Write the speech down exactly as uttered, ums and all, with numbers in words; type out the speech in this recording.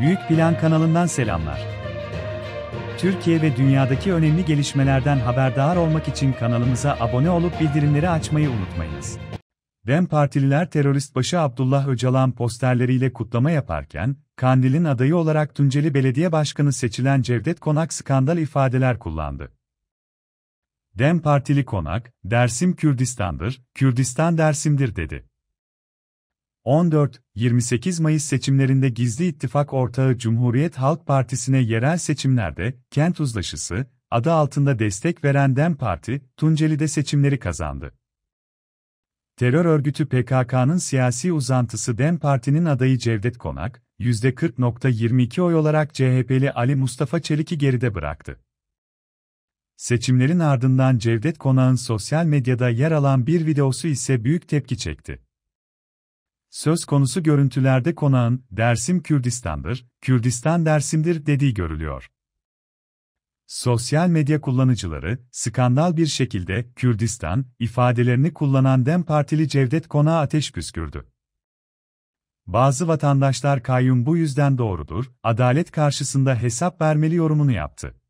Büyük Plan kanalından selamlar. Türkiye ve dünyadaki önemli gelişmelerden haberdar olmak için kanalımıza abone olup bildirimleri açmayı unutmayınız. DEM Partililer terörist başı Abdullah Öcalan posterleriyle kutlama yaparken, Kandil'in adayı olarak Tunceli Belediye Başkanı seçilen Cevdet Konak skandal ifadeler kullandı. DEM Partili Konak, "Dersim Kürdistan'dır, Kürdistan Dersim'dir" dedi. on dört yirmi sekiz Mayıs seçimlerinde gizli ittifak ortağı Cumhuriyet Halk Partisi'ne yerel seçimlerde Kent Uzlaşısı adı altında destek veren DEM Parti, Tunceli'de seçimleri kazandı. Terör örgütü P K K'nın siyasi uzantısı DEM Parti'nin adayı Cevdet Konak, yüzde kırk nokta yirmi iki oy olarak C H P'li Ali Mustafa Çelik'i geride bıraktı. Seçimlerin ardından Cevdet Konak'ın sosyal medyada yer alan bir videosu ise büyük tepki çekti. Söz konusu görüntülerde Konak'ın "Dersim Kürdistan'dır, Kürdistan Dersim'dir" dediği görülüyor. Sosyal medya kullanıcıları, skandal bir şekilde "Kürdistan" ifadelerini kullanan DEM Partili Cevdet Konak'a ateş püskürdü. Bazı vatandaşlar "Kayyum bu yüzden doğrudur, adalet karşısında hesap vermeli" yorumunu yaptı.